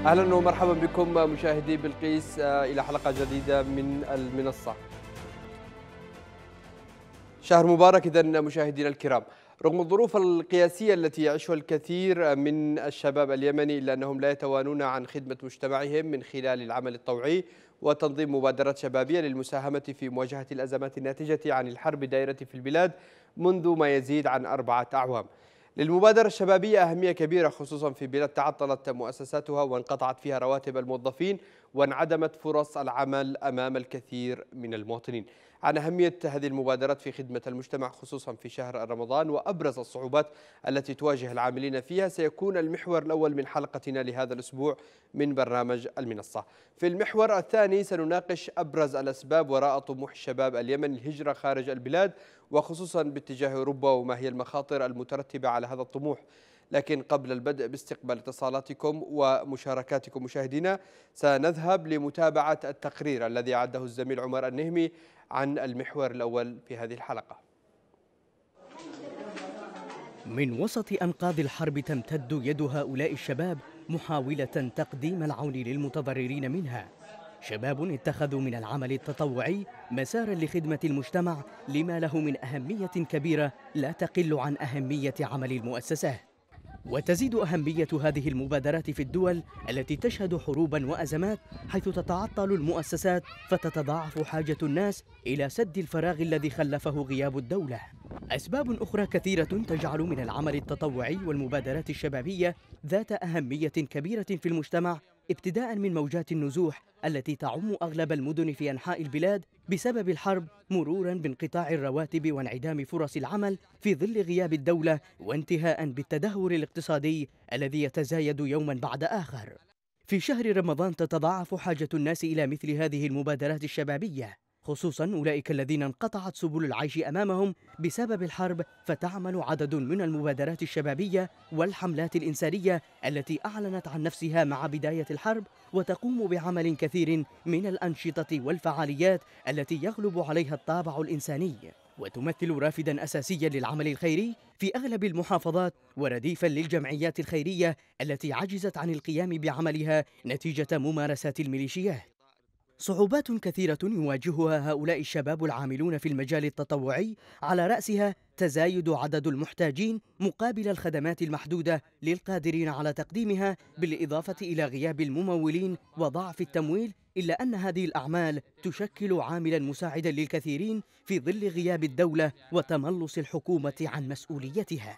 أهلا ومرحبا بكم مشاهدي بلقيس إلى حلقة جديدة من المنصة. شهر مبارك إذن مشاهدينا الكرام. رغم الظروف القياسية التي يعيشها الكثير من الشباب اليمني إلا أنهم لا يتوانون عن خدمة مجتمعهم من خلال العمل الطوعي وتنظيم مبادرات شبابية للمساهمة في مواجهة الأزمات الناتجة عن الحرب الدائرة في البلاد منذ ما يزيد عن 4 أعوام. للمبادرة الشبابية أهمية كبيرة خصوصا في بلاد تعطلت مؤسساتها وانقطعت فيها رواتب الموظفين وانعدمت فرص العمل أمام الكثير من المواطنين. عن أهمية هذه المبادرات في خدمة المجتمع خصوصا في شهر رمضان وأبرز الصعوبات التي تواجه العاملين فيها سيكون المحور الأول من حلقتنا لهذا الأسبوع من برنامج المنصة. في المحور الثاني سنناقش أبرز الأسباب وراء طموح الشباب اليمن الهجرة خارج البلاد وخصوصا باتجاه أوروبا وما هي المخاطر المترتبة على هذا الطموح. لكن قبل البدء باستقبال اتصالاتكم ومشاركاتكم مشاهدينا سنذهب لمتابعة التقرير الذي أعده الزميل عمر النهمي عن المحور الأول في هذه الحلقة. من وسط أنقاض الحرب تمتد يد هؤلاء الشباب محاولة تقديم العون للمتضررين منها. شباب اتخذوا من العمل التطوعي مسارا لخدمة المجتمع لما له من أهمية كبيرة لا تقل عن أهمية عمل المؤسسات. وتزيد أهمية هذه المبادرات في الدول التي تشهد حروبا وأزمات، حيث تتعطل المؤسسات فتتضاعف حاجة الناس إلى سد الفراغ الذي خلفه غياب الدولة. أسباب أخرى كثيرة تجعل من العمل التطوعي والمبادرات الشبابية ذات أهمية كبيرة في المجتمع، ابتداء من موجات النزوح التي تعم أغلب المدن في أنحاء البلاد بسبب الحرب، مرورا بانقطاع الرواتب وانعدام فرص العمل في ظل غياب الدولة، وانتهاء بالتدهور الاقتصادي الذي يتزايد يوما بعد آخر. في شهر رمضان تتضاعف حاجة الناس إلى مثل هذه المبادرات الشبابية، خصوصا أولئك الذين انقطعت سبل العيش أمامهم بسبب الحرب، فتعمل عدد من المبادرات الشبابية والحملات الإنسانية التي أعلنت عن نفسها مع بداية الحرب، وتقوم بعمل كثير من الأنشطة والفعاليات التي يغلب عليها الطابع الإنساني، وتمثل رافدا أساسيا للعمل الخيري في أغلب المحافظات، ورديفا للجمعيات الخيرية التي عجزت عن القيام بعملها نتيجة ممارسات الميليشيات. صعوبات كثيرة يواجهها هؤلاء الشباب العاملون في المجال التطوعي، على رأسها تزايد عدد المحتاجين مقابل الخدمات المحدودة للقادرين على تقديمها، بالإضافة إلى غياب الممولين وضعف التمويل، إلا أن هذه الأعمال تشكل عاملا مساعدا للكثيرين في ظل غياب الدولة وتملص الحكومة عن مسؤوليتها.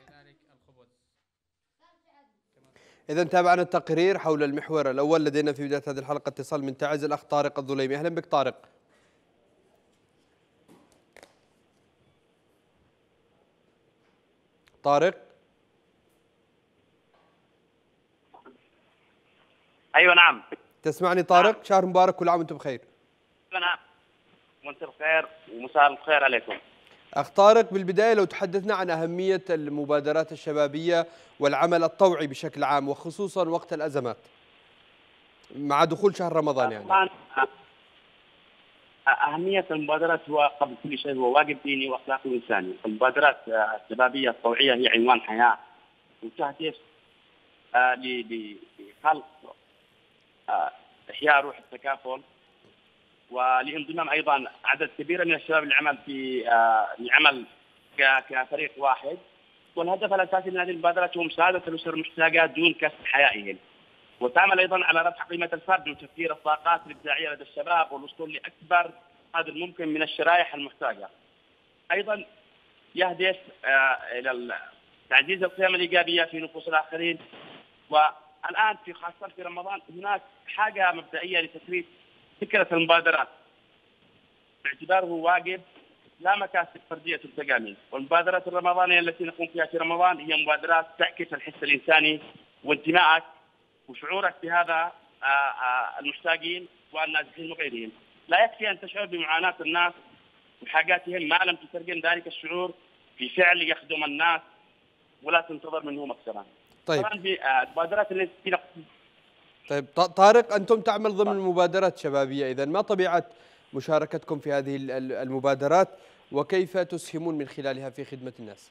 إذا تابعنا التقرير حول المحور الأول. لدينا في بداية هذه الحلقة اتصال من تعز، الأخ طارق الظليمي. أهلا بك طارق. طارق؟ أيوة نعم. تسمعني طارق؟ نعم. شهر مبارك، كل عام وأنتم بخير. نعم وأنتم بخير ومساء الخير عليكم. أخ طارق، بالبداية لو تحدثنا عن أهمية المبادرات الشبابية والعمل الطوعي بشكل عام وخصوصا وقت الأزمات مع دخول شهر رمضان. يعني أهمية المبادرات هو قبل كل شيء هو واجب ديني وأخلاقي وإنساني. المبادرات الشبابية الطوعية هي عنوان حياة وتهدف لخلق إحياء روح التكافل، ولانضمام ايضا عدد كبير من الشباب للعمل في العمل كفريق واحد. والهدف الاساسي من هذه المبادرات هو مساعده الاسر المحتاجه دون كسب حيائهم، وتعمل ايضا على رفع قيمه الفرد وتوفير الطاقات الابداعيه لدى الشباب والوصول لاكبر قدر الممكن من الشرائح المحتاجه. ايضا يهدف الى تعزيز القيم الايجابيه في نفوس الاخرين. والان في خاصه في رمضان هناك حاجه مبدئيه لتثبيت فكرة المبادرات باعتباره واجب لا مكاسب فردية تلتقى. والمبادرات الرمضانية التي نقوم فيها في رمضان هي مبادرات تعكس الحس الإنساني وانتمائك وشعورك بهذا المحتاجين والنازحين وغيرهم. لا يكفي أن تشعر بمعاناة الناس وحاجاتهم ما لم تترجم ذلك الشعور في فعل يخدم الناس ولا تنتظر منه مكسبا. طيب. طبعا في المبادرات التي طيب طارق، أنتم تعمل ضمن مبادرات شبابية، إذا ما طبيعة مشاركتكم في هذه المبادرات وكيف تسهمون من خلالها في خدمة الناس؟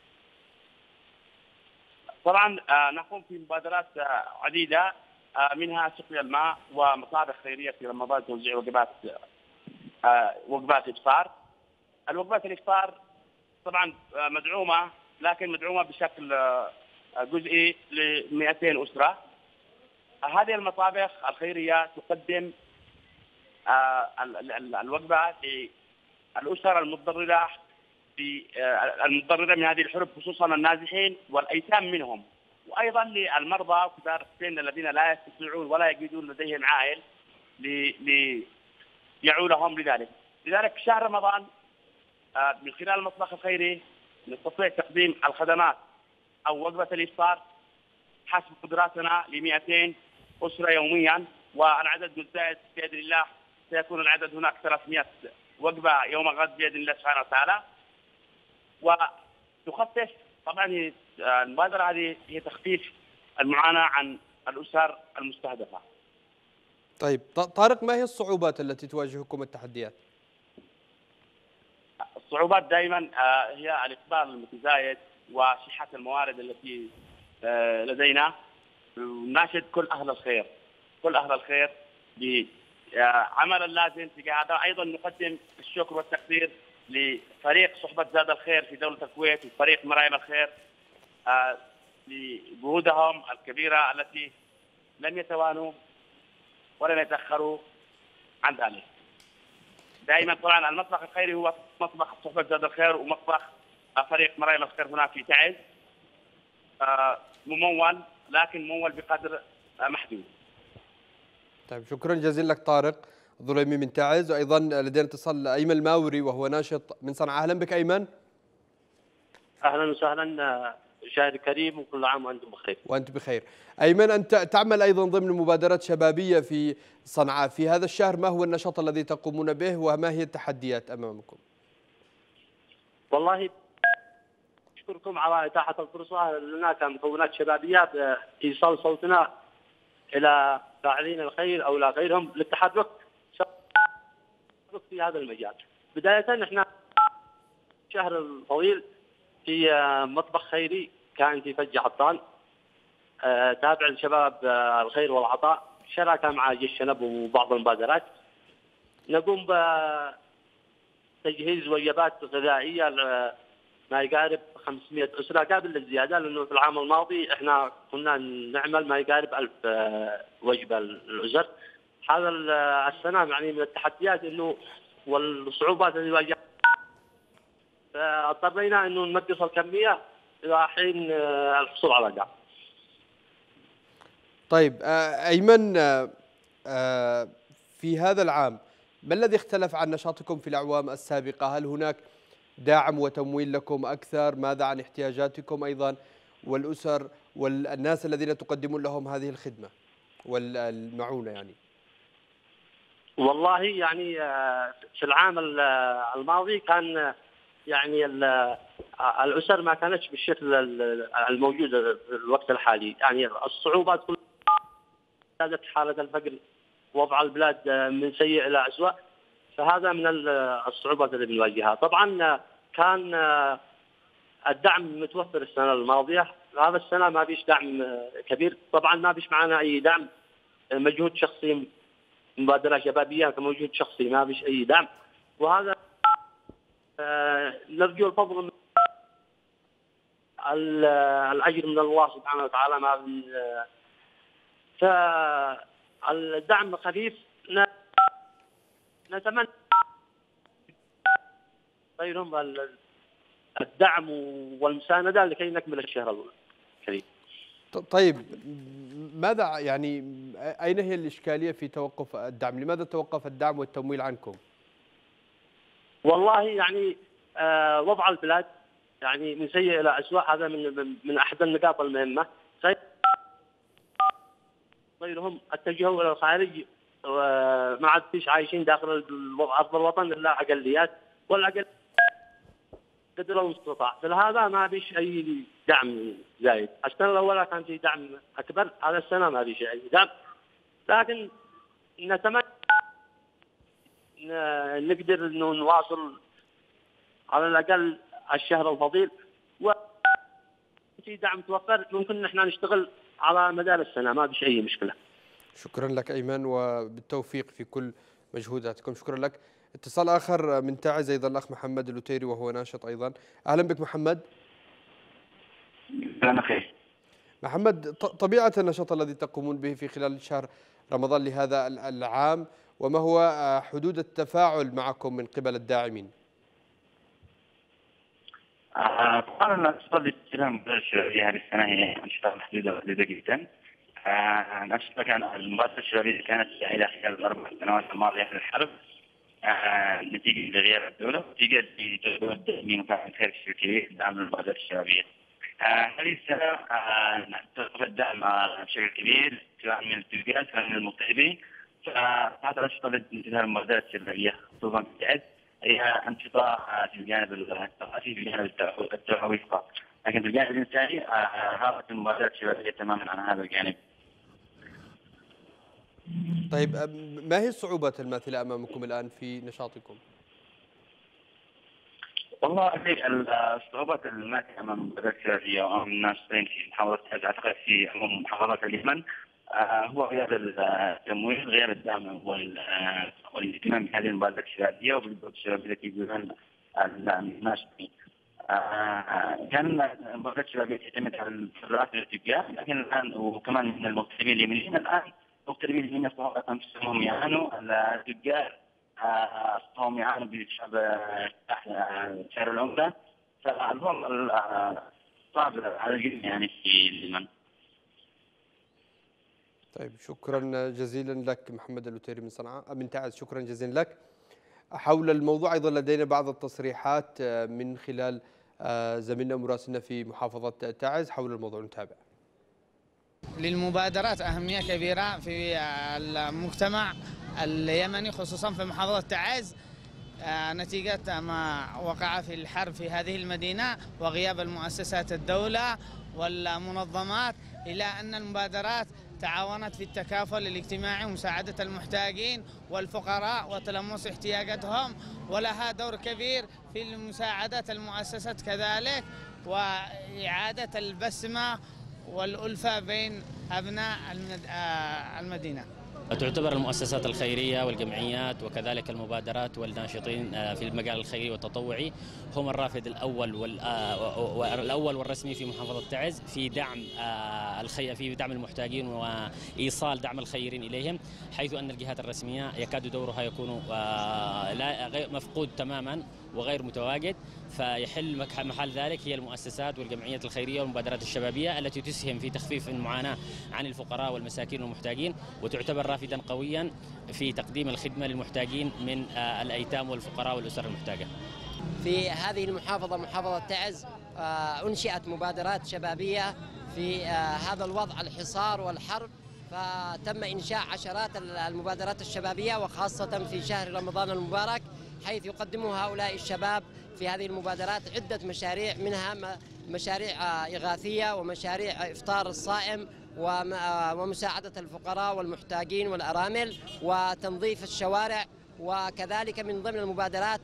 طبعا نقوم في مبادرات عديدة منها سقي الماء ومصالح خيريه في رمضان، توزيع وجبات افطار. الوجبات الافطار طبعا مدعومه، لكن مدعومه بشكل جزئي ل 200 اسره. هذه المطابخ الخيريه تقدم الوجبه للاسر المتضرره من هذه الحروب، خصوصا النازحين والايتام منهم، وايضا للمرضى وكبار السن الذين لا يستطيعون ولا يجدون لديهم عائل ليعولهم لذلك. لذلك في شهر رمضان من خلال المطبخ الخيري نستطيع تقديم الخدمات او وجبه الافطار حسب قدراتنا ل 200 اسره يوميا، والعدد مزداد باذن الله، سيكون العدد هناك 300 وجبه يوم غد باذن الله سبحانه وتعالى. وتخفف طبعا المبادره هذه هي تخفيف المعاناه عن الاسر المستهدفه. طيب طارق، ما هي الصعوبات التي تواجهكم التحديات؟ الصعوبات دائما هي الاقبال المتزايد وشحه الموارد التي لدينا. ناشد كل اهل الخير بعمل اللازم تجاه هذا. ايضا نقدم الشكر والتقدير لفريق صحبة زادة الخير في دولة الكويت وفريق مرايا الخير لجهودهم الكبيرة التي لم يتوانوا ولم يتأخروا عن ذلك. دائما طبعا المطبخ الخيري هو مطبخ صحبة زادة الخير ومطبخ فريق مرايا الخير هنا في تعز، ممول لكن ممول بقدر محدود. طيب شكرا جزيلا لك طارق الظليمي من تعز. وايضا لدينا اتصال ايمن الماوري وهو ناشط من صنعاء. اهلا بك ايمن. اهلا وسهلا شاهد كريم، وكل عام وانتم بخير. وانت بخير. ايمن، انت تعمل ايضا ضمن مبادرات شبابيه في صنعاء في هذا الشهر، ما هو النشاط الذي تقومون به وما هي التحديات امامكم؟ والله اشكركم على اتاحه الفرصه لنا كمكونات شبابيه بايصال صوتنا الى فاعلين الخير او لا غيرهم للتحرك في هذا المجال. بداية احنا الشهر الطويل في مطبخ خيري كان في فج حطان تابع لشباب الخير والعطاء، شراكة مع جيش شنب وبعض المبادرات. نقوم بتجهيز وجبات غذائية ما يقارب 500 أسرة، قابل للزيادة لأنه في العام الماضي احنا كنا نعمل ما يقارب 1000 وجبة للأسر. هذا السنة يعني من التحديات انه والصعوبات اللي واجهتنا، فاضطرينا انه ننقص الكمية الى حين الحصول على دعم. طيب ايمن، في هذا العام ما الذي اختلف عن نشاطكم في الاعوام السابقة؟ هل هناك دعم وتمويل لكم اكثر؟ ماذا عن احتياجاتكم ايضا والاسر والناس الذين تقدمون لهم هذه الخدمة والمعونة؟ يعني والله يعني في العام الماضي كان يعني الأسر ما كانتش بالشكل الموجود في الوقت الحالي. يعني الصعوبات كلها زادت، حالة الفقر، وضع البلاد من سيء إلى أسوأ، فهذا من الصعوبات اللي بنواجهها. طبعا كان الدعم متوفر السنة الماضية، هذا السنة ما فيش دعم كبير. طبعا ما فيش معنا أي دعم، مجهود شخصي، مبادرة شبابية كموجود شخصي، ما فيش أي دعم. وهذا نرجو الفضل من الأجر من الله سبحانه وتعالى. ما فالدعم خفيف، نتمنى غيرهم الدعم والمساندة لكي نكمل الشهر الكريم. طيب ماذا يعني أين هي الإشكالية في توقف الدعم؟ لماذا توقف الدعم والتمويل عنكم؟ والله يعني وضع البلاد يعني من سيء إلى أسوأ، هذا من أحد النقاط المهمة. غيرهم اتجهوا إلى الخارج، ما عاد فيش عايشين داخل أرض الوطن إلا أقليات، والأقل قدر المستطاع. فلهذا ما فيش أي دعم زايد. السنة الأولى كان في دعم أكبر، هذا السنة ما فيش أي دعم، لكن نتمنى نقدر إنه نواصل على الأقل الشهر الفضيل، وفي دعم توفر ممكن نحن نشتغل على مدار السنة، ما فيش أي مشكلة. شكرا لك أيمن وبالتوفيق في كل مجهوداتكم. شكرا لك. اتصال آخر من تعز أيضا الأخ محمد اللوتيري وهو ناشط أيضا. أهلا بك محمد. أهلا خير محمد. طبيعة النشاط الذي تقومون به في خلال شهر رمضان لهذا العام وما هو حدود التفاعل معكم من قبل الداعمين؟ طبعا الأنشطة اللي تسجلها المباشرة فيها السنة هي أنشطة محدودة وقليلة جدا. الأنشطة كان المبادرة الشبابية كانت فاعلة خلال ال4 سنوات الماضية في الحرب نتيجة لغياب الدولة ونتيجة لتجربة الداعمين وكافة الخير الشركية دعم المبادرة الشبابية. هذه السنة تلقى الدعم بشكل كبير سواء من التلفزيون سواء من المغتربين. فهذه الأنشطة التي تنتهي المبادرات الشبابية خصوصا في تعز هي أنشطة في الجانب الثقافي في الجانب التوعوي فقط، لكن في الجانب الإنساني هربت المبادرات الشبابية تماما عن هذا الجانب. طيب ما هي الصعوبات الماثلة أمامكم الآن في نشاطكم؟ والله الصعوبات الماثلة أمام المبادرات الشبابية وأمام الناشطين في محافظة تعز أعتقد في عموم محافظات اليمن هو غياب التمويل، غياب الدعم والاهتمام بهذه المبادرات الشبابية وبالبعد الشبابي التي يجوزون الناشطين. كان المبادرات الشبابية تعتمد على الفرات والاتجاه، لكن الآن وكمان من المغتربين اليمنيين الآن المغتربين اليمنيين أصبحوا أنفسهم يعانوا، التجار أصبحوا يعانوا بشعب سعر العملة، فالوضع صعب على الجميع في اليمن. طيب شكرا جزيلا لك محمد اللوتيري من صنعاء من تعز. شكرا جزيلا لك. حول الموضوع ايضا لدينا بعض التصريحات من خلال زميلنا مراسلنا في محافظة تعز حول الموضوع نتابع. للمبادرات أهمية كبيرة في المجتمع اليمني خصوصا في محافظة تعز نتيجة ما وقع في الحرب في هذه المدينة وغياب المؤسسات الدولة والمنظمات، إلى أن المبادرات تعاونت في التكافل الاجتماعي ومساعدة المحتاجين والفقراء وتلمس احتياجاتهم، ولها دور كبير في مساعدة المؤسسات كذلك وإعادة البسمة والألفة بين أبناء المدينة. تعتبر المؤسسات الخيرية والجمعيات وكذلك المبادرات والناشطين في المجال الخيري والتطوعي هم الرافد الأول والرسمي في محافظة تعز في دعم المحتاجين وإيصال دعم الخيرين إليهم، حيث أن الجهات الرسمية يكاد دورها يكون مفقود تماما وغير متواجد، فيحل محل ذلك هي المؤسسات والجمعيات الخيرية والمبادرات الشبابية التي تسهم في تخفيف المعاناة عن الفقراء والمساكين والمحتاجين، وتعتبر رافدا قويا في تقديم الخدمة للمحتاجين من الأيتام والفقراء والأسر المحتاجة. في هذه المحافظة محافظة تعز أنشئت مبادرات شبابية في هذا الوضع الحصار والحرب، فتم إنشاء عشرات المبادرات الشبابية وخاصة في شهر رمضان المبارك، حيث يقدم هؤلاء الشباب في هذه المبادرات عدة مشاريع، منها مشاريع إغاثية ومشاريع إفطار الصائم ومساعدة الفقراء والمحتاجين والأرامل وتنظيف الشوارع، وكذلك من ضمن المبادرات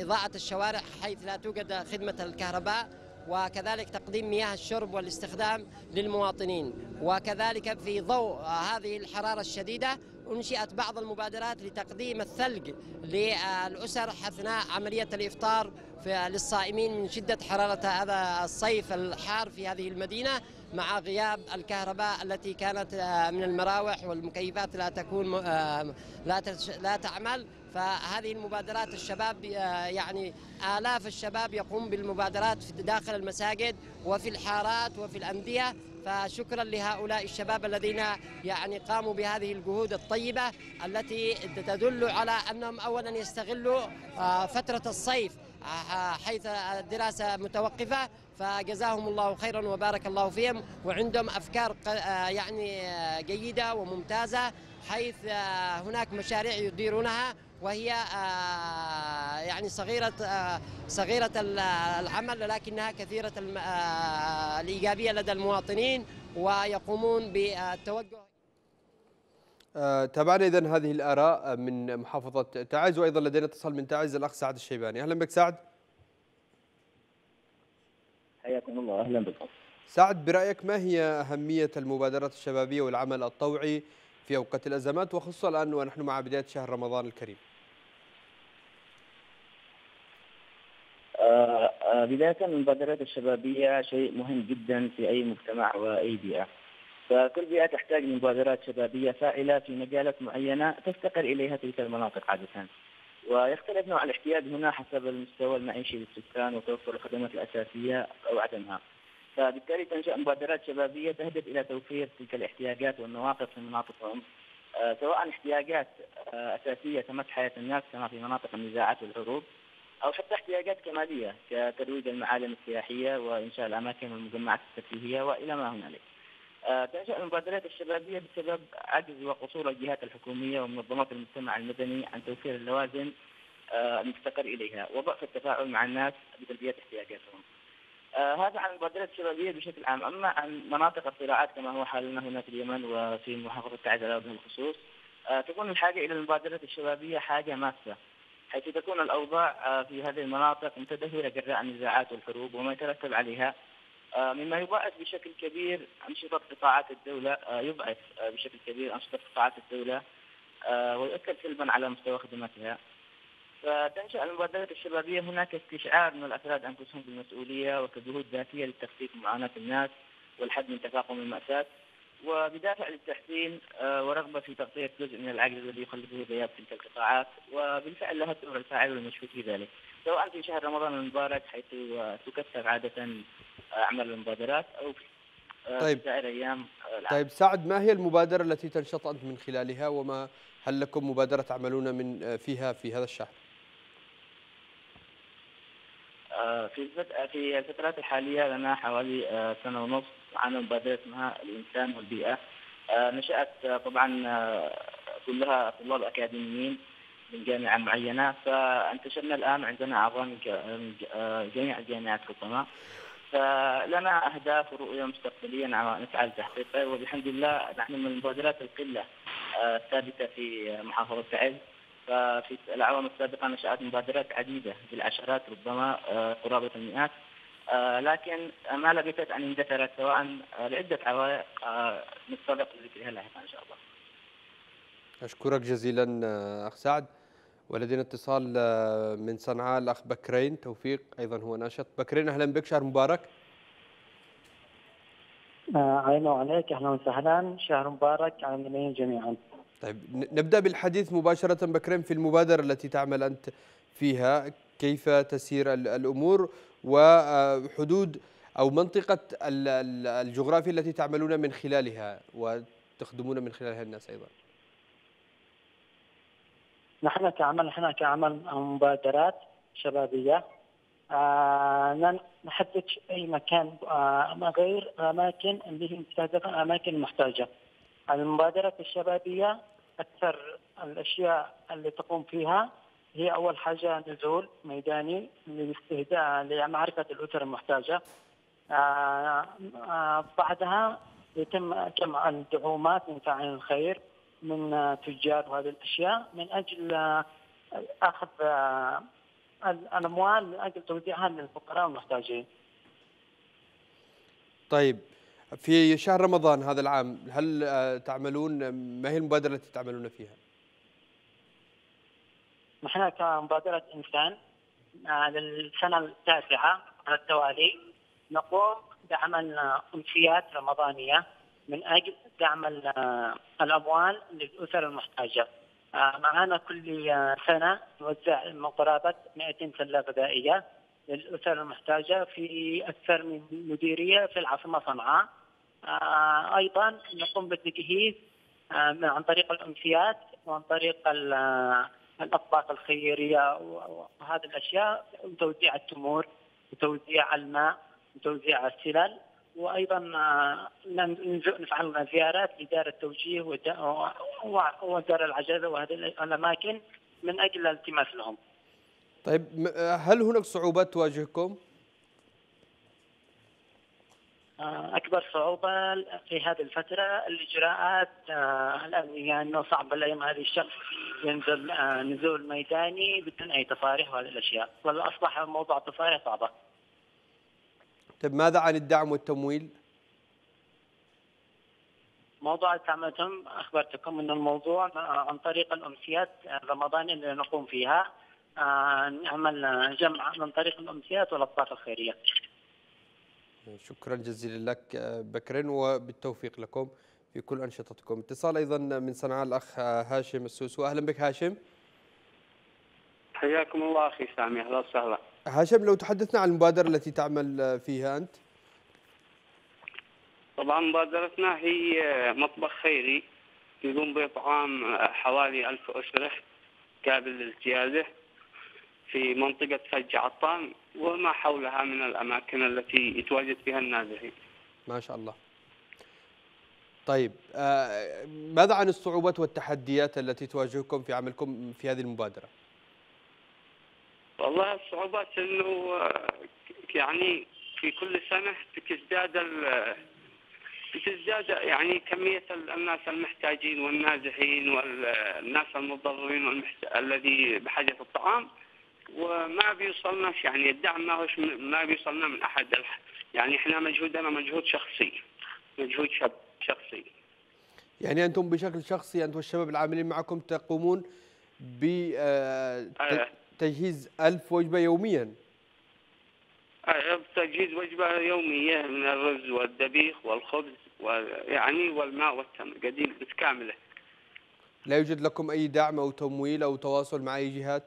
إضاءة الشوارع حيث لا توجد خدمة الكهرباء، وكذلك تقديم مياه الشرب والاستخدام للمواطنين. وكذلك في ضوء هذه الحرارة الشديدة أنشئت بعض المبادرات لتقديم الثلج للأسر أثناء عملية الإفطار للصائمين من شدة حرارة هذا الصيف الحار في هذه المدينة مع غياب الكهرباء التي كانت من المراوح والمكيفات لا تعمل. فهذه المبادرات الشباب يعني آلاف الشباب يقوم بالمبادرات داخل المساجد وفي الحارات وفي الأندية، فشكرا لهؤلاء الشباب الذين يعني قاموا بهذه الجهود الطيبة التي تدل على أنهم أولا يستغلوا فترة الصيف حيث الدراسة متوقفة، فجزاهم الله خيرا وبارك الله فيهم، وعندهم أفكار يعني جيدة وممتازة حيث هناك مشاريع يديرونها وهي يعني صغيرة العمل لكنها كثيرة الإيجابية لدى المواطنين ويقومون بالتوجه. تابعنا إذن هذه الآراء من محافظة تعز، وأيضا لدينا اتصال من تعز الأخ سعد الشيباني. أهلا بك سعد. حياكم الله. أهلا بكم. سعد، برأيك ما هي أهمية المبادرات الشبابية والعمل الطوعي في أوقات الأزمات، وخصوصا الآن ونحن مع بداية شهر رمضان الكريم؟ بداية المبادرات الشبابية شيء مهم جدا في أي مجتمع وأي بيئة، فكل بيئة تحتاج لمبادرات شبابية فاعلة في مجالات معينة تستقل إليها تلك المناطق عادة، ويختلف نوع الاحتياج هنا حسب المستوى المعيشي للسكان وتوفر الخدمات الأساسية أو عدمها، فبالتالي تنشأ مبادرات شبابية تهدف إلى توفير تلك الاحتياجات والمواقف في مناطقهم، سواء احتياجات أساسية تمس حياة الناس كما في مناطق النزاعات والحروب، أو حتى احتياجات كمالية كترويج المعالم السياحية وإنشاء الأماكن والمجمعات الترفيهية وإلى ما هنالك. تنشأ المبادرات الشبابية بسبب عجز وقصور الجهات الحكومية ومنظمات المجتمع المدني عن توفير اللوازم المفتقر إليها، وضعف التفاعل مع الناس بتلبية احتياجاتهم. هذا عن المبادرات الشبابية بشكل عام. أما عن مناطق الصراعات كما هو حالنا هنا في اليمن وفي محافظة تعز بالخصوص، تكون الحاجة إلى المبادرات الشبابية حاجة ماسة، حيث تكون الأوضاع في هذه المناطق متدهورة جراء النزاعات والحروب وما يترتب عليها، مما يبعث بشكل كبير أنشطة قطاعات الدولة ويؤثر سلبا على مستوى خدماتها. فتنشأ المبادرات الشبابية هناك استشعار من الأفراد أنفسهم بالمسؤولية وكجهود ذاتية لتخفيف معاناة الناس والحد من تفاقم المأساة، وبدافع للتحسين ورغبة في تغطية جزء من العجز الذي يخلفه غياب تلك القطاعات، وبالفعل لها الدور الفاعل والمشروع في ذلك، سواء في شهر رمضان المبارك حيث تكثر عادة أعمال المبادرات أو في سائر أيام العام. طيب سعد، ما هي المبادرة التي تنشط أنت من خلالها، وما هل لكم مبادرة تعملون فيها في هذا الشهر؟ في الفترات الحالية لنا حوالي سنة ونصف عن مبادرة اسمها الإنسان والبيئة، نشأت طبعا كلها طلاب أكاديميين من جامعة معينة، فانتشرنا الآن عندنا أعضاء من جميع الجامعات ربما، فلنا أهداف ورؤية مستقبلية نسعى لتحقيقها، وبحمد الله نحن من المبادرات القلة الثابتة في محافظة تعز. ففي الأعوام السابقة نشأت مبادرات عديدة بالعشرات ربما قرابة المئات، لكن ما لبثت أن اندثرت سواء لعدة عوائق نتطرق لذكرها لاحقا إن شاء الله. أشكرك جزيلا أخ سعد. ولدينا اتصال من صنعاء الأخ بكرين توفيق، أيضا هو ناشط. بكرين أهلا بك، شهر مبارك. أهلا وعليك، أهلا وسهلا، شهر مبارك علينا جميعا. طيب نبدأ بالحديث مباشرة بكريم في المبادرة التي تعمل أنت فيها، كيف تسير الأمور وحدود أو منطقة الجغرافيا التي تعملون من خلالها وتخدمون من خلالها الناس أيضا؟ نحن كعمل مبادرات شبابية نحدد أي مكان غير الأماكن اللي هي مستهدفة الأماكن المحتاجة. المبادرات الشبابية أكثر الأشياء اللي تقوم فيها هي أول حاجة نزول ميداني لاستهداء لمعرفة الأسر المحتاجة، بعدها يتم جمع الدعومات من فاعلين الخير من تجار وهذه الأشياء من أجل أخذ الأموال من أجل توزيعها للفقراء المحتاجين. طيب في شهر رمضان هذا العام هل تعملون، ما هي المبادرة التي تعملون فيها؟ نحن كمبادرة إنسان للسنة التاسعة على التوالي نقوم بعمل أمسيات رمضانية من أجل دعم الأموال للأسر المحتاجة. معنا كل سنة نوزع قرابة 200 سلة غذائية للأسر المحتاجة في أكثر من مديرية في العاصمة صنعاء. أيضا نقوم بالتجهيز عن طريق الأمسيات وعن طريق الأطباق الخيرية وهذه الأشياء، وتوزيع التمور وتوزيع الماء وتوزيع السلال، وأيضا نفعل زيارات لدار التوجيه ودار العجزة وهذه الأماكن من أجل الالتماس لهم. طيب هل هناك صعوبات تواجهكم؟ أكبر صعوبة في هذه الفترة الإجراءات الأمنية، أنه صعب الأيام هذه الشخص ينزل نزول ميداني بدون أي تصاريح وهذه الأشياء، ولا أصبح موضوع التصاريح صعبة. طيب ماذا عن الدعم والتمويل؟ موضوع التعمتم أخبرتكم أن الموضوع عن طريق الأمسيات رمضان اللي نقوم فيها، نعمل جمع عن طريق الأمسيات والأوقات الخيرية. شكرا جزيلا لك بكرين وبالتوفيق لكم في كل أنشطتكم. اتصال أيضا من صنعاء الأخ هاشم السوسو. أهلا بك هاشم. حياكم الله أخي سامي، أهلا وسهلا. هاشم لو تحدثنا عن المبادرة التي تعمل فيها أنت. طبعا مبادرتنا هي مطبخ خيري يقوم بإطعام حوالي 1000 أسرة قابل للامتيازة في منطقة فج عطام وما حولها من الأماكن التي يتواجد فيها النازحين. ما شاء الله. طيب ماذا عن الصعوبات والتحديات التي تواجهكم في عملكم في هذه المبادرة؟ والله الصعوبات انه يعني في كل سنة تزداد يعني كمية الناس المحتاجين والنازحين والناس المتضررين الذي بحاجة الطعام، وما بيوصلناش يعني الدعم ما بيوصلنا من أحد. يعني احنا مجهودنا مجهود شخصي، مجهود شخصي. يعني أنتم بشكل شخصي أنتم والشباب العاملين معكم تقومون بتجهيز 1000 وجبة يوميا. تجهيز وجبة يومية من الرز والذبيخ والخبز ويعني والماء والتمر قديم متكاملة. لا يوجد لكم أي دعم أو تمويل أو تواصل مع أي جهات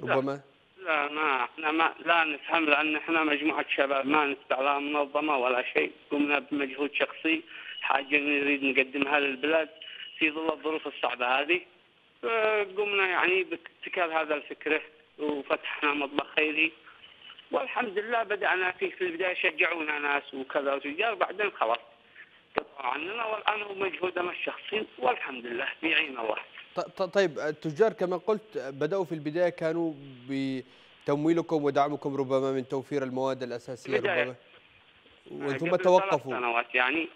ربما؟ لا ما احنا لا نفهم، لأن احنا مجموعة شباب ما نتبع لا منظمة ولا شيء، قمنا بمجهود شخصي حاجة نريد نقدمها للبلاد في ظل الظروف الصعبة هذه، فقمنا يعني بابتكار هذا الفكرة وفتحنا مطبخ خيري والحمد لله بدأنا فيه. في البداية شجعونا ناس وكذا وتجار، بعدين خلاص قطعوا عننا، والآن هو مجهودنا الشخصي والحمد لله بعين الله. طيب التجار كما قلت بدأوا في البداية كانوا بتمويلكم ودعمكم ربما من توفير المواد الأساسية ربما، وانتم توقفوا قبل 3 سنوات يعني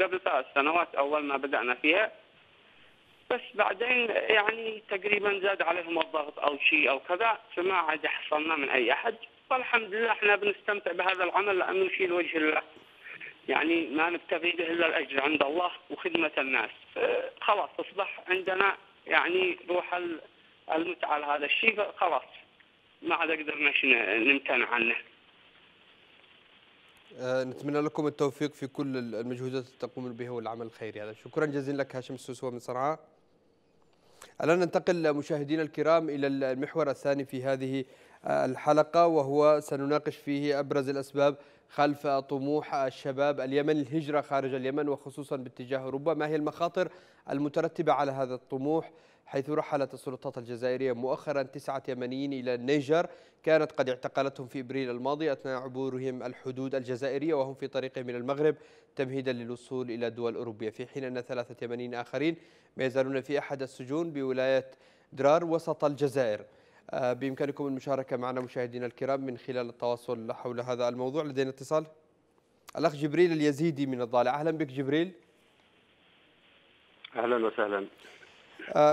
قبل 3 سنوات أول ما بدأنا فيها، بس بعدين يعني تقريبا زاد عليهم الضغط او شيء او كذا، فما عاد حصلنا من اي احد. والحمد لله احنا بنستمتع بهذا العمل لانه شيء لوجه الله، يعني ما نبتغي به الا الاجر عند الله وخدمه الناس. خلاص اصبح عندنا يعني روح المتعه لهذا الشيء، فخلاص ما عاد قدرنا نمتنع عنه. نتمنى لكم التوفيق في كل المجهودات التي تقومون بها والعمل الخيري هذا. شكرا جزيلا لك هاشم السوسو من صنعاء. الآن ننتقل مشاهدينا الكرام إلى المحور الثاني في هذه الحلقة، وهو سنناقش فيه أبرز الأسباب خلف طموح الشباب اليمني الهجرة خارج اليمن وخصوصا باتجاه أوروبا. ما هي المخاطر المترتبة على هذا الطموح، حيث رحلت السلطات الجزائرية مؤخرا 9 يمنيين إلى النيجر كانت قد اعتقلتهم في إبريل الماضي أثناء عبورهم الحدود الجزائرية وهم في طريقهم إلى المغرب تمهيدا للوصول إلى دول أوروبية، في حين أن 3 يمنيين آخرين ما يزالون في أحد السجون بولاية درار وسط الجزائر. بإمكانكم المشاركة معنا مشاهدينا الكرام من خلال التواصل حول هذا الموضوع. لدينا اتصال الأخ جبريل اليزيدي من الضالع. أهلا بك جبريل. أهلا وسهلا.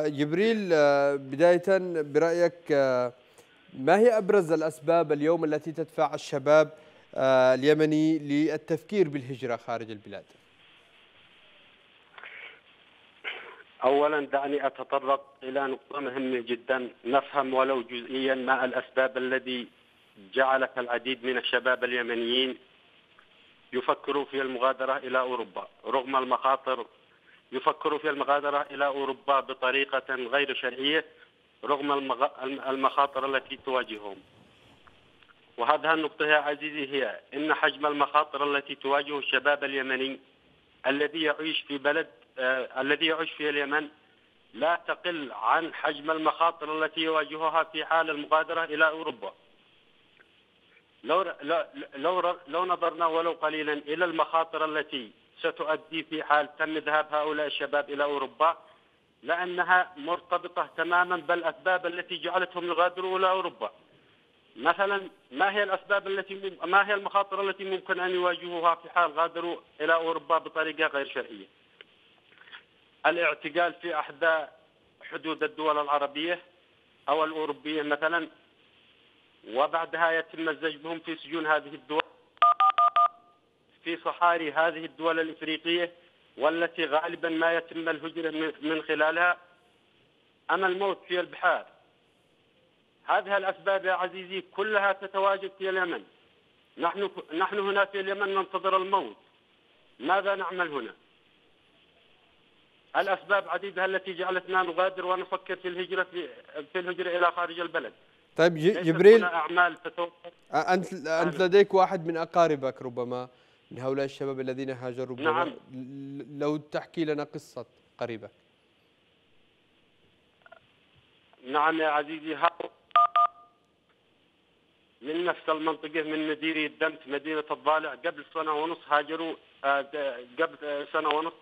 جبريل بداية برأيك ما هي أبرز الأسباب اليوم التي تدفع الشباب اليمني للتفكير بالهجرة خارج البلاد؟ أولا دعني أتطرق إلى نقطة مهمة جدا، نفهم ولو جزئيا ما الأسباب التي جعلت العديد من الشباب اليمنيين يفكروا في المغادرة إلى أوروبا رغم المخاطر، يفكروا في المغادرة إلى أوروبا بطريقة غير شرعية رغم المخاطر التي تواجههم. وهذه النقطة يا عزيزي هي إن حجم المخاطر التي تواجه الشباب اليمني الذي يعيش في بلد الذي يعيش في اليمن لا تقل عن حجم المخاطر التي يواجهها في حال المغادرة إلى أوروبا. لو نظرنا ولو قليلا إلى المخاطر التي ستؤدي في حال تم ذهاب هؤلاء الشباب إلى أوروبا، لأنها مرتبطة تماما بالأسباب التي جعلتهم يغادروا إلى أوروبا. مثلا ما هي المخاطر التي ممكن أن يواجهوها في حال غادروا إلى أوروبا بطريقة غير شرعية؟ الاعتقال في أحدى حدود الدول العربية أو الأوروبية مثلا، وبعدها يتم الزج بهم في سجون هذه الدول، في صحاري هذه الدول الإفريقية، والتي غالبا ما يتم الهجرة من خلالها، أم الموت في البحار. هذه الأسباب يا عزيزي كلها تتواجد في اليمن. نحن هنا في اليمن ننتظر الموت. ماذا نعمل هنا؟ الأسباب عديدة التي جعلتنا نغادر ونفكر في الهجرة إلى خارج البلد. طيب جبريل، أنت لديك واحد من أقاربك ربما من هؤلاء الشباب الذين هاجروا. نعم. لو تحكي لنا قصة قريبك. نعم يا عزيزي، من نفس المنطقة، من مديري الدمت، مدينة الضالع. قبل سنة ونص هاجروا، قبل سنة ونص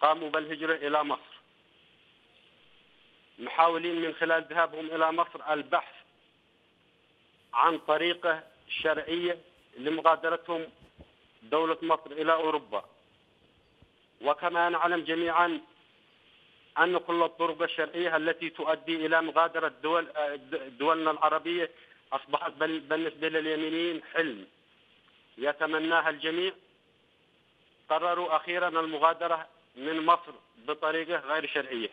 قاموا بالهجرة إلى مصر، محاولين من خلال ذهابهم إلى مصر البحث عن طريقة شرعية لمغادرتهم دولة مصر إلى أوروبا. وكما نعلم جميعا أن كل الطرق الشرعية التي تؤدي إلى مغادرة دولنا العربية أصبحت بالنسبة لليمنيين حلم يتمناها الجميع. قرروا أخيرا المغادرة من مصر بطريقة غير شرعية.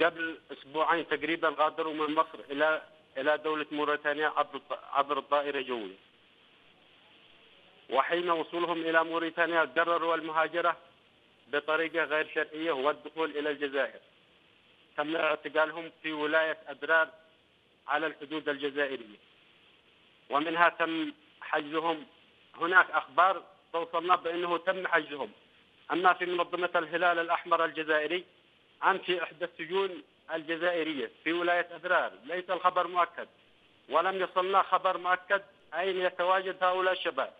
قبل أسبوعين تقريبا غادروا من مصر إلى دولة موريتانيا عبر الطائرة الجوية. وحين وصولهم إلى موريتانيا قرروا المهاجرة بطريقة غير شرعية والدخول إلى الجزائر. تم اعتقالهم في ولاية أبرار على الحدود الجزائرية، ومنها تم حجزهم. هناك أخبار توصلنا بأنه تم حجزهم، أما في منظمة الهلال الأحمر الجزائري عن في إحدى السجون الجزائرية في ولاية أبرار. ليس الخبر مؤكد ولم يصلنا خبر مؤكد أين يتواجد هؤلاء الشباب.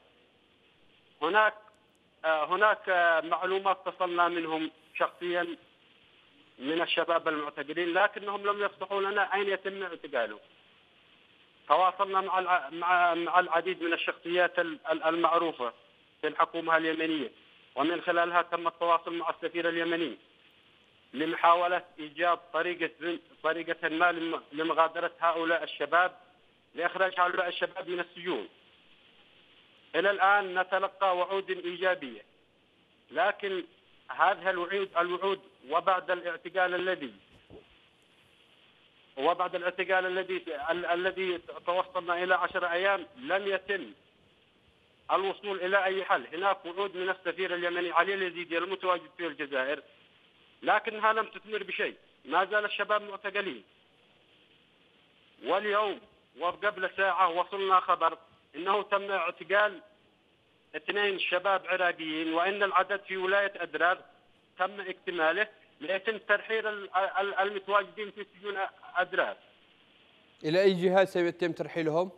هناك معلومات تصلنا منهم شخصيا من الشباب المعتقلين، لكنهم لم يفصحوا لنا أين يتم اعتقالهم. تواصلنا مع العديد من الشخصيات المعروفة في الحكومة اليمنية، ومن خلالها تم التواصل مع السفير اليمني لمحاولة إيجاد طريقة ما لمغادرة هؤلاء الشباب، لإخراج هؤلاء الشباب من السجون. إلى الآن نتلقى وعود إيجابية، لكن هذه الوعود وبعد الاعتقال الذي توصلنا إلى 10 أيام لم يتم الوصول إلى أي حل. هناك وعود من السفير اليمني علي اليزيدي المتواجد في الجزائر، لكنها لم تثمر بشيء. ما زال الشباب معتقلين. واليوم وقبل ساعة وصلنا خبر إنه تم اعتقال 2 شباب عراقيين، وإن العدد في ولاية أدرار تم اكتماله ليتم ترحيل المتواجدين في سجون أدرار. إلى أي جهة سيتم ترحيلهم؟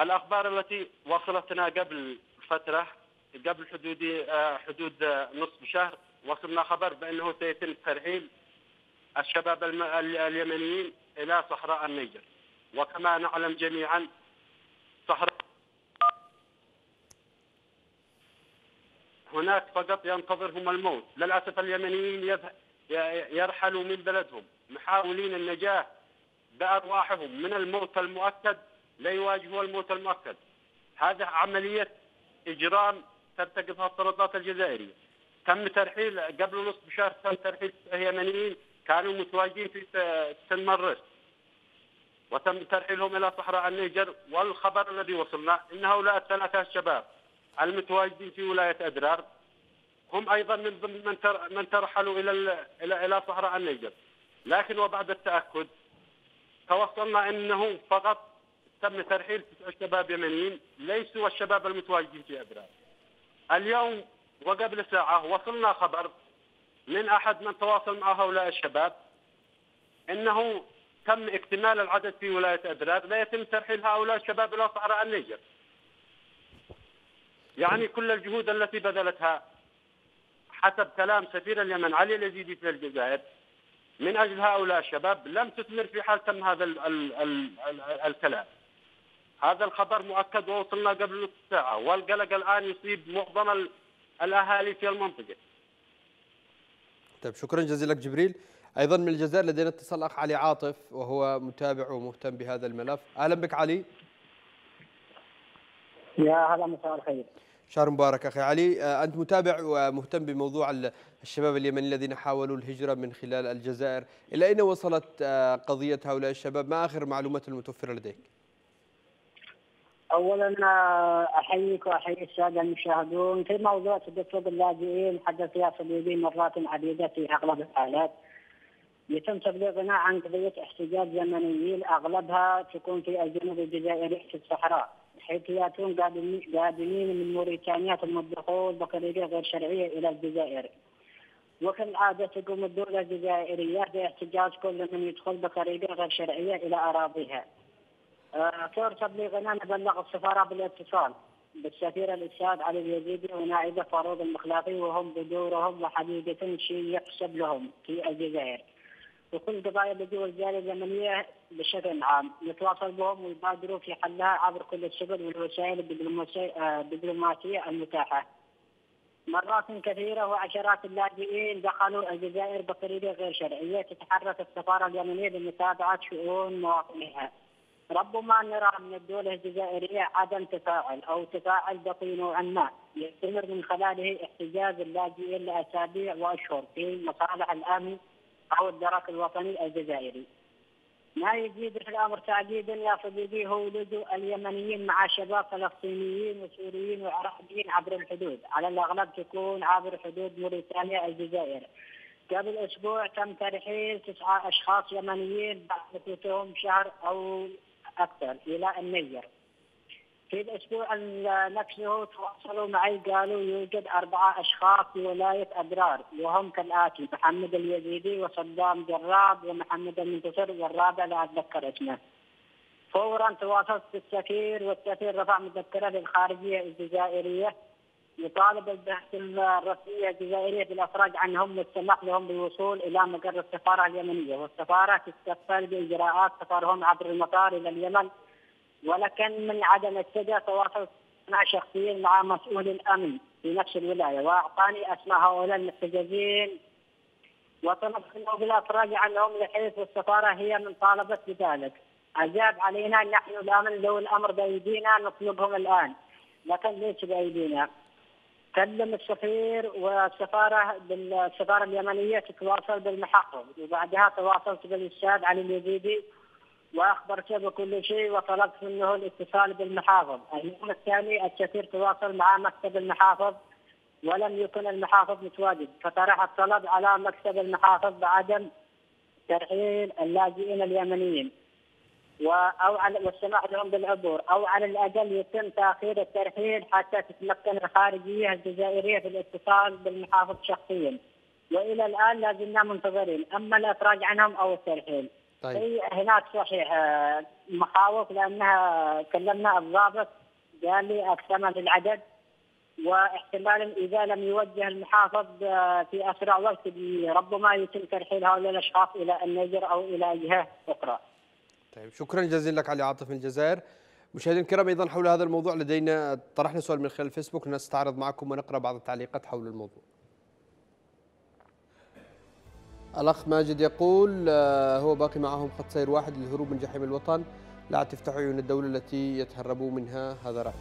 الأخبار التي وصلتنا قبل فترة، قبل حدود نصف شهر، وصلنا خبر بأنه سيتم ترحيل الشباب اليمنيين إلى صحراء النيجر. وكما نعلم جميعا هناك فقط ينتظرهم الموت. للأسف اليمنيين يرحلوا من بلدهم محاولين النجاة بأرواحهم من الموت المؤكد، لا يواجهوا الموت المؤكد. هذا عملية إجرام ترتكبها السلطات الجزائرية. تم ترحيل قبل نصف شهر، تم ترحيل يمنيين كانوا متواجدين في سنمرس، وتم ترحيلهم إلى صحراء النيجر. والخبر الذي وصلنا إن هؤلاء 3 شباب المتواجدين في ولاية أدرار هم أيضا من ضمن من ترحلوا إلى صحراء النيجر. لكن وبعد التأكد توصلنا أنه فقط تم ترحيل 9 شباب يمنيين، ليسوا الشباب المتواجدين في أدرار. اليوم وقبل ساعة وصلنا خبر من أحد من تواصل مع هؤلاء الشباب أنه تم اكتمال العدد في ولاية أدرار، لا يتم ترحيل هؤلاء الشباب إلى صحراء النيجر. يعني كل الجهود التي بذلتها حسب كلام سفير اليمن علي اليزيدي في الجزائر من أجل هؤلاء الشباب لم تثمر في حال تم هذا الكلام. هذا الخبر مؤكد ووصلنا قبل نصف ساعة، والقلق الآن يصيب معظم الأهالي في المنطقة. طيب شكرا جزيلا لك جبريل. أيضا من الجزائر لدينا اتصال أخ علي عاطف، وهو متابع ومهتم بهذا الملف. أهلا بك علي. يا هلا، مساء الخير. شهر مبارك أخي علي. أنت متابع ومهتم بموضوع الشباب اليمني الذين حاولوا الهجرة من خلال الجزائر، إلى أين وصلت قضية هؤلاء الشباب؟ ما آخر معلومات المتوفرة لديك؟ أولا أحييك وأحيي السادة المشاهدون. في موضوع تدفق اللاجئين حدث يا صديقي مرات عديدة في أغلب الحالات يتم تبليغنا عن قضية احتجاج يمنيين أغلبها تكون في الجنوب الجزائري في الصحراء، حيث ياتون قادمين من موريتانيا تم الدخول بطريقة غير شرعية إلى الجزائر. وكالعادة تقوم الدولة الجزائرية باحتجاج كل من يدخل بطريقة غير شرعية إلى أراضيها. طور تبليغنا نبلغ السفارة بالاتصال بالسفير الأستاذ علي اليزيدي ونائبه فاروق المخلاقي، وهم بدورهم وحقيقة شيء يحسب لهم في الجزائر. وكل قضايا اللجوء والجالية اليمنية بشكل عام نتواصل بهم ويبادروا في حلها عبر كل السبل والوسائل الدبلوماسية المتاحة. مرات كثيرة وعشرات اللاجئين دخلوا الجزائر بطريقة غير شرعية، تتحرك السفارة اليمنية لمتابعة شؤون مواطنيها. ربما نرى من الدولة الجزائرية عدم تفاعل أو تفاعل بطيء نوعا ما يستمر من خلاله احتجاز اللاجئين لأسابيع وأشهر في مصالح الأمن أو الدرك الوطني الجزائري. ما يزيد في الأمر تعجيبا يا صديقي هو لجوء اليمنيين مع شباب فلسطينيين وسوريين وعراقيين عبر الحدود، على الأغلب تكون عبر حدود موريتانيا الجزائر. قبل أسبوع تم ترحيل 9 أشخاص يمنيين بعد مكوتهم شهر أو أكثر إلى النيجر. في الأسبوع نفسه تواصلوا معي قالوا يوجد 4 أشخاص في ولاية أبرار، وهم كالآتي: محمد اليزيدي وصدام جراب ومحمد المنتصر، والرابع لا أتذكر اسمه. فورا تواصلت بالسفير والسفير رفع مذكرة للخارجية الجزائرية يطالب البعثة الرسمية الجزائرية بالإفراج عنهم والسماح لهم بالوصول إلى مقر السفارة اليمنية، والسفارة تستقبل بإجراءات سفرهم عبر المطار إلى اليمن. ولكن من عدم الثقة تواصلت مع شخصيا مع مسؤول الأمن في نفس الولاية وأعطاني أسماء هؤلاء المحتجزين وطلب منه بالإفراج عنهم لحيث السفارة هي من طالبت بذلك. أجاب علينا: نحن الأمن لو الأمر بأيدينا نطلبهم الآن، لكن ليس بأيدينا. كلم السفير والسفارة بالسفارة اليمنية تتواصل بالمحقق، وبعدها تواصلت بالأستاذ علي اليزيدي وأخبرته بكل شيء وطلبت منه الاتصال بالمحافظ. اليوم الثاني السفير تواصل مع مكتب المحافظ ولم يكن المحافظ متواجد، فطرح الطلب على مكتب المحافظ بعدم ترحيل اللاجئين اليمنيين والسماح لهم بالعبور، أو على الأقل يتم تأخير الترحيل حتى تتمكن الخارجية الجزائرية في الاتصال بالمحافظ شخصيا. وإلى الآن لازلنا منتظرين أما الإفراج عنهم أو الترحيل. طيب. اي هناك صحيح مخاوف، لانها كلمنا الضابط قال لي اكتمل العدد واحتمالا اذا لم يوجه المحافظ في اسرع وقت ربما يتم ترحيل هؤلاء الاشخاص الى النيجر او الى جهه اخرى. طيب شكرا جزيلا لك علي عاطف من الجزائر. مشاهدينا الكرام، ايضا حول هذا الموضوع لدينا طرحنا سؤال من خلال الفيسبوك نستعرض معكم ونقرا بعض التعليقات حول الموضوع. الأخ ماجد يقول: هو باقي معهم خط سير واحد للهروب من جحيم الوطن، لا تفتح عيون الدولة التي يتهربوا منها. هذا رأي.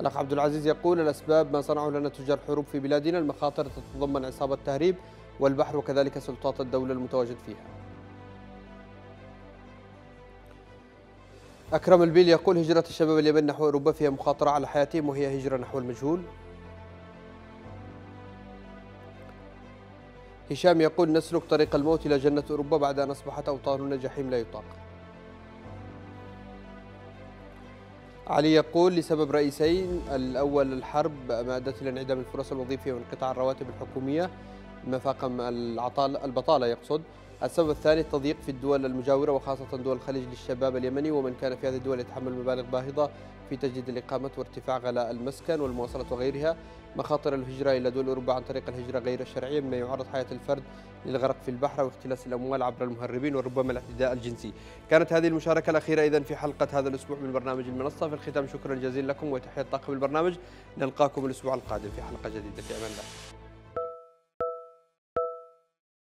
الأخ عبد العزيز يقول: الأسباب ما صنعوا لنا تجار حروب في بلادنا، المخاطر تتضمن عصابة التهريب والبحر وكذلك سلطات الدولة المتواجد فيها. أكرم البيل يقول: هجرة الشباب اليمن نحو أوروبا فيها مخاطرة على حياتهم وهي هجرة نحو المجهول. هشام يقول: نسلك طريق الموت إلى جنة أوروبا بعد أن أصبحت أوطاننا جحيم لا يطاق. علي يقول: لسبب رئيسين: الأول الحرب ما أدت إلى انعدام الفرص الوظيفية وانقطاع الرواتب الحكومية مما فاقم البطالة يقصد. السبب الثاني التضييق في الدول المجاورة وخاصة دول الخليج للشباب اليمني ومن كان في هذه الدول يتحمل مبالغ باهظة في تجديد الإقامة وارتفاع غلاء المسكن والمواصلات وغيرها. مخاطر الهجرة إلى دول أوروبا عن طريق الهجرة غير الشرعية مما يعرض حياة الفرد للغرق في البحر واختلاس الأموال عبر المهربين وربما الاعتداء الجنسي. كانت هذه المشاركة الأخيرة إذن في حلقة هذا الأسبوع من برنامج المنصة. في الختام شكرا جزيلا لكم وتحية طاقم البرنامج، نلقاكم الأسبوع القادم في حلقة جديدة. في أمان الله.